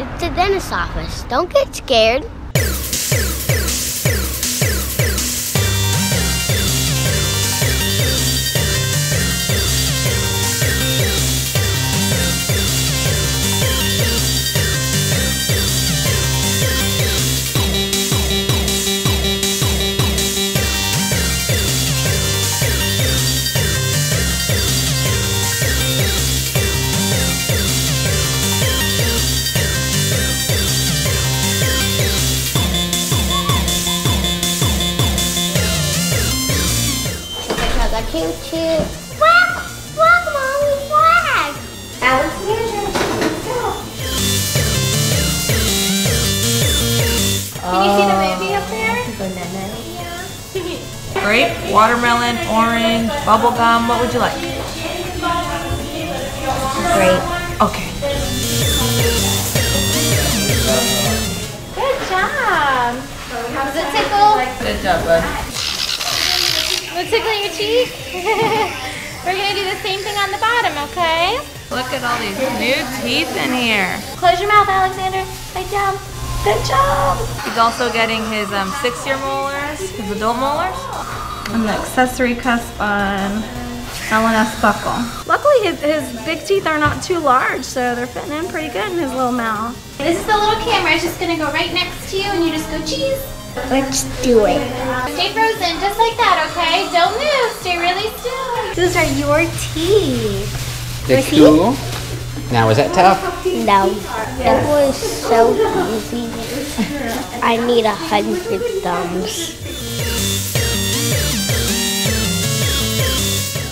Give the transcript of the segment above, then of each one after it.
It's the dentist's office. Don't get scared. Cute, cute. Look, Mommy, flag. Alice, here's your stuff. Can you see the baby up there? Banana. Yeah. Grape, watermelon, orange, bubble gum. What would you like? Grape. Okay. Good job. How does it tickle? Good job, bud. Tickling your cheek. We're gonna do the same thing on the bottom, okay? Look at all these new teeth in here. Close your mouth, Alexander. Good job. Good job. He's also getting his 6-year molars, his adult molars. And the accessory cusp on LNS buckle. Luckily, his big teeth are not too large, so they're fitting in pretty good in his little mouth. This is the little camera. It's just gonna go right next to you, and you just go cheese. Let's do it. Stay frozen, just like that, okay? Don't move, stay really still. Those are your teeth. They're cool. Now, was that tough? No, that was so easy. I need 100 thumbs.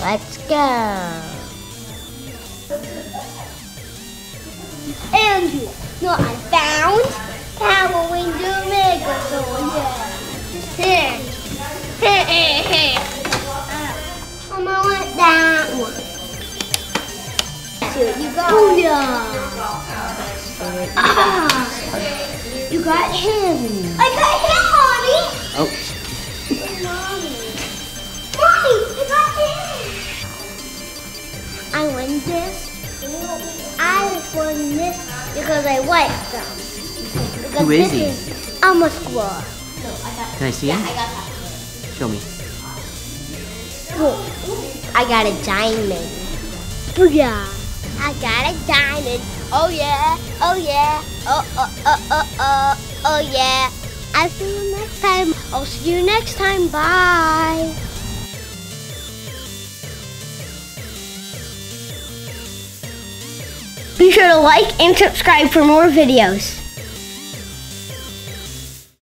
Let's go. And you know what I found? How will we do mega soldiers? Here. I'm gonna want that one. Here you go. Booyah. Ah, you got him. I got him, Mommy. Oh. Mommy, I got him. I won this. I won this because I wiped them. Who is he? I'm a squirrel. Can I see him? Show me. Oh, I got a diamond. Booyah! I got a diamond. Oh yeah! Oh yeah! Oh yeah! I'll see you next time. I'll see you next time. Bye. Be sure to like and subscribe for more videos.